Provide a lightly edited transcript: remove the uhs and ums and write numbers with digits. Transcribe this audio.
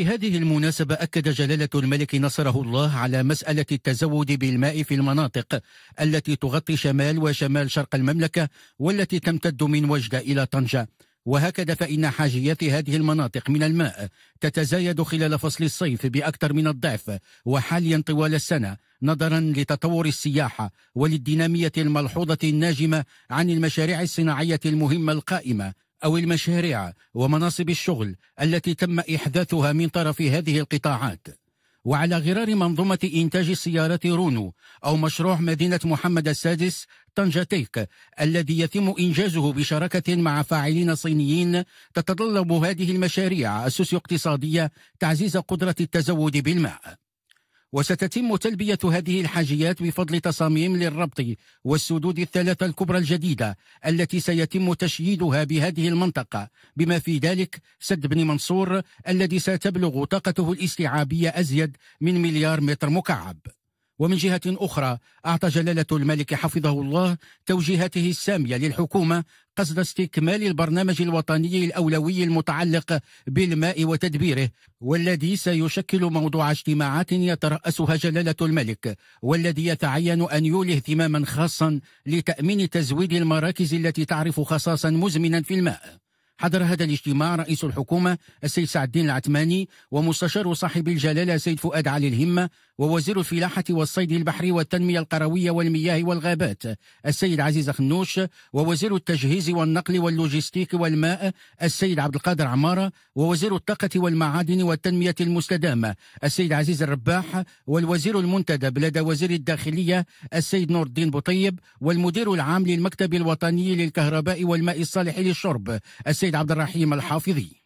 في هذه المناسبة أكد جلالة الملك نصره الله على مسألة التزود بالماء في المناطق التي تغطي شمال وشمال شرق المملكة والتي تمتد من وجدة إلى طنجة، وهكذا فإن حاجيات هذه المناطق من الماء تتزايد خلال فصل الصيف بأكثر من الضعف وحاليا طوال السنة، نظرا لتطور السياحة وللدينامية الملحوظة الناجمة عن المشاريع الصناعية المهمة القائمة أو المشاريع ومناصب الشغل التي تم إحداثها من طرف هذه القطاعات. وعلى غرار منظومة إنتاج السيارات رونو أو مشروع مدينة محمد السادس طنجاتيك الذي يتم إنجازه بشراكة مع فاعلين صينيين، تتطلب هذه المشاريع السوسيو-اقتصادية تعزيز قدرة التزود بالماء. وستتم تلبية هذه الحاجيات بفضل تصاميم للربط والسدود الثلاثة الكبرى الجديدة التي سيتم تشييدها بهذه المنطقة، بما في ذلك سد بن منصور الذي ستبلغ طاقته الاستيعابية أزيد من 1,000,000 متر مكعب. ومن جهة أخرى أعطى جلالة الملك حفظه الله توجيهاته السامية للحكومة قصد استكمال البرنامج الوطني الأولوي المتعلق بالماء وتدبيره، والذي سيشكل موضوع اجتماعات يترأسها جلالة الملك، والذي يتعين أن يولي اهتماما خاصا لتأمين تزويد المراكز التي تعرف خصاصا مزمنا في الماء. حضر هذا الاجتماع رئيس الحكومة السيد سعد الدين العثماني، ومستشار صاحب الجلالة السيد فؤاد علي الهمة، ووزير الفلاحة والصيد البحري والتنمية القروية والمياه والغابات السيد عزيز أخنوش، ووزير التجهيز والنقل واللوجستيك والماء السيد عبد القادر عمارة، ووزير الطاقة والمعادن والتنمية المستدامة السيد عزيز الرباح، والوزير المنتدب لدى وزير الداخلية السيد نور الدين بوطيب، والمدير العام للمكتب الوطني للكهرباء والماء الصالح للشرب السيد عبد الرحيم الحافظي.